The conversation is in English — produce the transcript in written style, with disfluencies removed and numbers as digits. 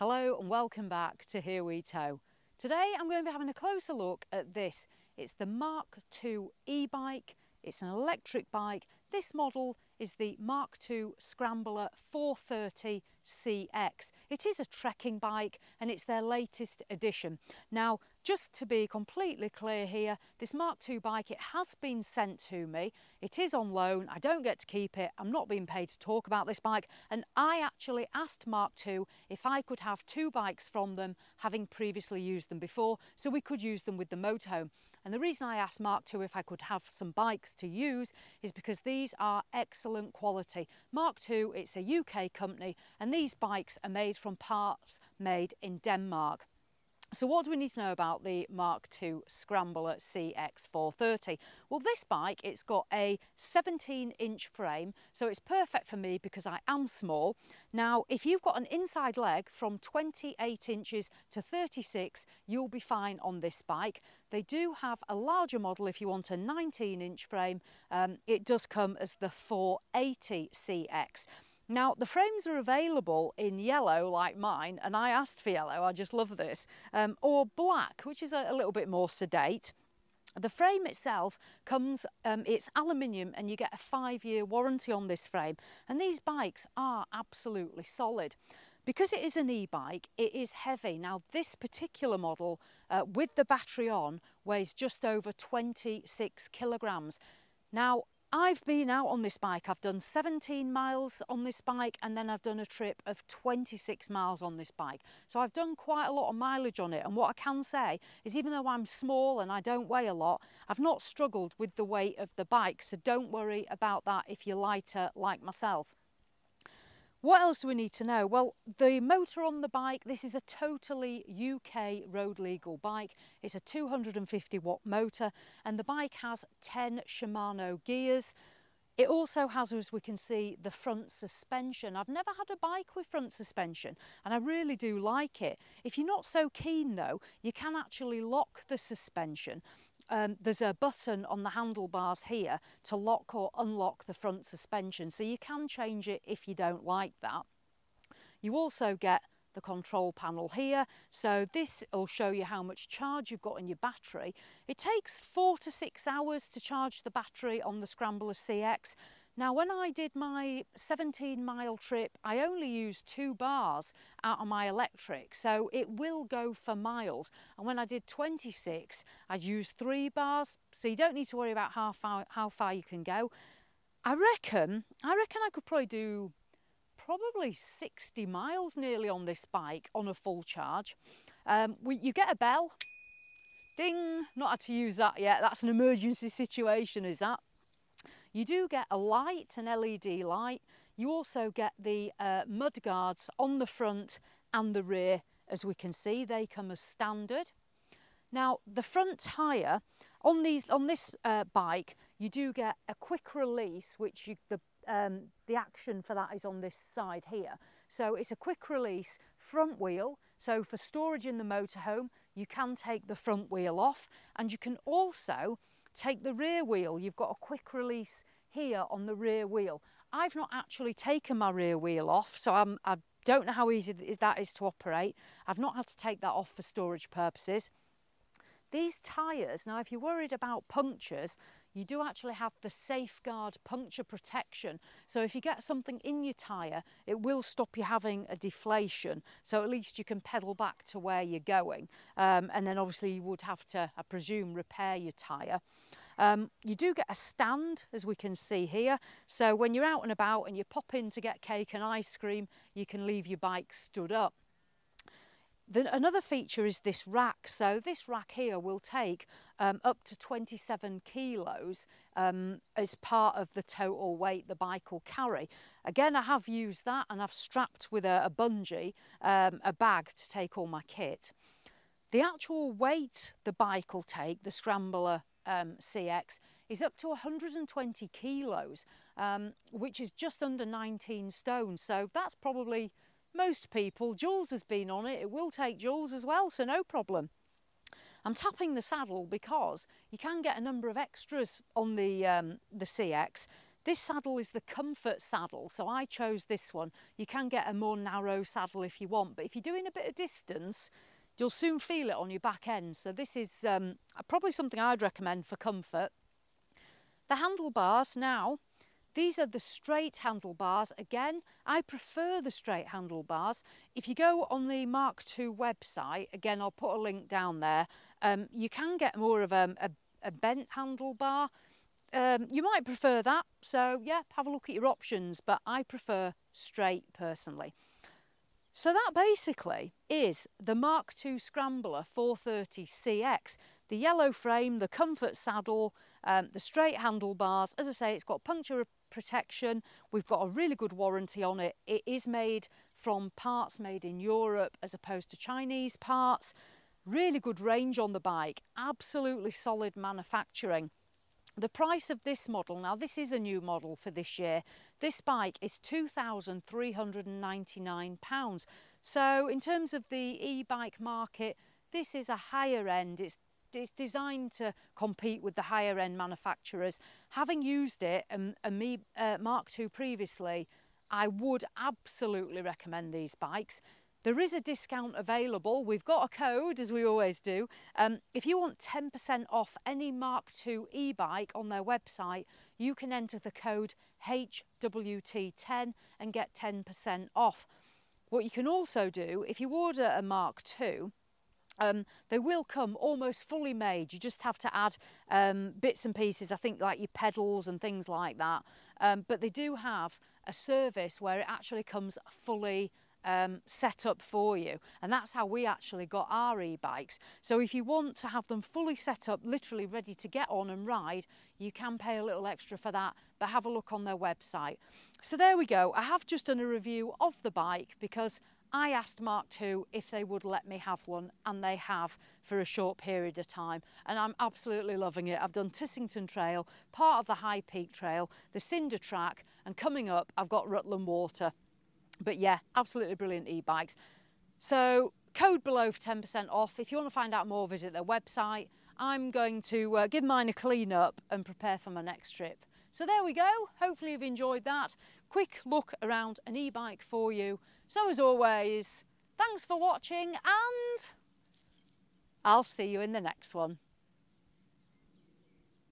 Hello and welcome back to Here We Tow. Today I'm going to be having a closer look at this. It's the Mark2 e-bike. It's an electric bike. This model is the Mark2 Scrambler 430CX. It is a trekking bike and it's their latest edition. Now, just to be completely clear here, this Mark2 bike, it has been sent to me. It is on loan. I don't get to keep it. I'm not being paid to talk about this bike. And I actually asked Mark2 if I could have two bikes from them, having previously used them before, so we could use them with the motorhome. And the reason I asked Mark2 if I could have some bikes to use is because these are excellent quality. Mark2, it's a UK company, and these bikes are made from parts made in Denmark. So what do we need to know about the Mark2 Scrambler CX430? Well, this bike, it's got a 17-inch frame, so it's perfect for me because I am small. Now, if you've got an inside leg from 28 inches to 36, you'll be fine on this bike. They do have a larger model if you want a 19-inch frame. It does come as the 480CX. Now, the frames are available in yellow, like mine, and I asked for yellow, I just love this, or black, which is a little bit more sedate. The frame itself comes, it's aluminium, and you get a 5-year warranty on this frame. And these bikes are absolutely solid. Because it is an e-bike, it is heavy. Now, this particular model, with the battery on, weighs just over 26 kilograms. Now, I've been out on this bike, I've done 17 miles on this bike, and then I've done a trip of 26 miles on this bike. So I've done quite a lot of mileage on it, and what I can say is even though I'm small and I don't weigh a lot, I've not struggled with the weight of the bike, so don't worry about that if you're lighter like myself. What else do we need to know? Well, the motor on the bike, this is a totally UK road legal bike. It's a 250 watt motor and the bike has 10 Shimano gears. It also has, as we can see, the front suspension. I've never had a bike with front suspension and I really do like it. If you're not so keen though, you can actually lock the suspension. There's a button on the handlebars here to lock or unlock the front suspension, so you can change it if you don't like that. You also get the control panel here, so this will show you how much charge you've got in your battery. It takes 4 to 6 hours to charge the battery on the Scrambler CX. Now, when I did my 17-mile trip, I only used 2 bars out of my electric, so it will go for miles. And when I did 26, I'd used 3 bars, so you don't need to worry about how far you can go. I reckon I could probably do 60 miles nearly on this bike on a full charge. You get a bell. Ding! Not had to use that yet. That's an emergency situation, is that? You do get a light, an LED light. You also get the mud guards on the front and the rear. As we can see, they come as standard. Now, the front tyre, on this bike, you do get a quick release, which the action for that is on this side here. So it's a quick release front wheel. So for storage in the motorhome, you can take the front wheel off and you can also take the rear wheel. You've got a quick release here on the rear wheel. I've not actually taken my rear wheel off, so I don't know how easy that is to operate. I've not had to take that off for storage purposes. These tyres, now if you're worried about punctures, you do actually have the safeguard puncture protection. So if you get something in your tyre, it will stop you having a deflation. So at least you can pedal back to where you're going. And then obviously you would have to, I presume, repair your tyre. You do get a stand, as we can see here. So when you're out and about and you pop in to get cake and ice cream, you can leave your bike stood up. Another feature is this rack. So this rack here will take up to 27 kilos as part of the total weight the bike will carry. Again, I have used that and I've strapped with a bungee, a bag to take all my kit. The actual weight the bike will take, the Scrambler CX, is up to 120 kilos, which is just under 19 stone. So that's probably most people. Jules has been on it. It will take Jules as well, so no problem. I'm tapping the saddle because you can get a number of extras on the CX. This saddle is the comfort saddle, so I chose this one. You can get a more narrow saddle if you want, but if you're doing a bit of distance, you'll soon feel it on your back end. So this is probably something I'd recommend for comfort. The handlebars now, these are the straight handlebars. Again, I prefer the straight handlebars. If you go on the Mark II website, again, I'll put a link down there, you can get more of a bent handlebar. You might prefer that. So yeah, have a look at your options, but I prefer straight personally. So that basically is the Mark II Scrambler 430CX. The yellow frame, the comfort saddle, the straight handlebars. As I say, it's got puncture protection. We've got a really good warranty on it. It is made from parts made in Europe as opposed to Chinese parts. Really good range on the bike. Absolutely solid manufacturing. The price of this model, now this is a new model for this year, this bike is £2,399. So in terms of the e-bike market, this is a higher end. It's designed to compete with the higher end manufacturers. Having used it and me Mark II previously, I would absolutely recommend these bikes. There is a discount available. We've got a code, as we always do. If you want 10% off any Mark II e-bike on their website, you can enter the code HWT10 and get 10% off. What you can also do, if you order a Mark II, they will come almost fully made. You just have to add bits and pieces, I think, like your pedals and things like that. But they do have a service where it actually comes fully set up for you, and that's how we actually got our e-bikes. So if you want to have them fully set up, literally ready to get on and ride, you can pay a little extra for that, but have a look on their website. So there we go. I have just done a review of the bike because I asked Mark II if they would let me have one, and they have for a short period of time, and I'm absolutely loving it. I've done Tissington Trail, part of the High Peak Trail, the Cinder Track, and coming up I've got Rutland Water. But yeah, absolutely brilliant e-bikes. So code below for 10% off. If you want to find out more, visit their website. I'm going to give mine a clean up and prepare for my next trip. So there we go. Hopefully you've enjoyed that. Quick look around an e-bike for you. So as always, thanks for watching, and I'll see you in the next one.